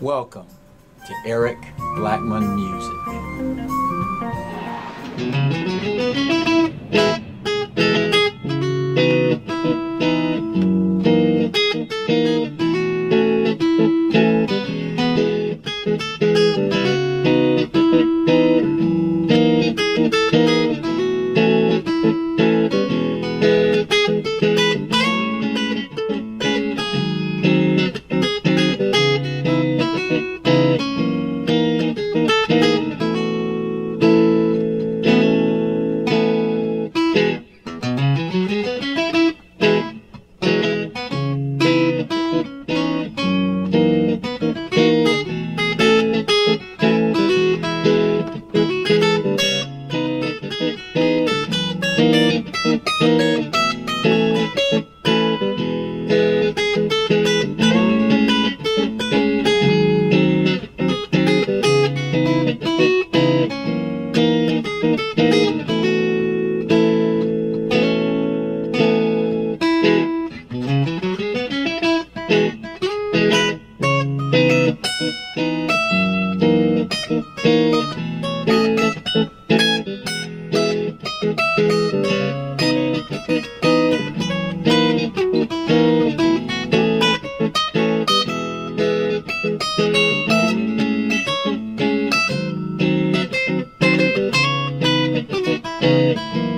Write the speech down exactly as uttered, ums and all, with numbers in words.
Welcome to Eric Blackmon Music. Thank you.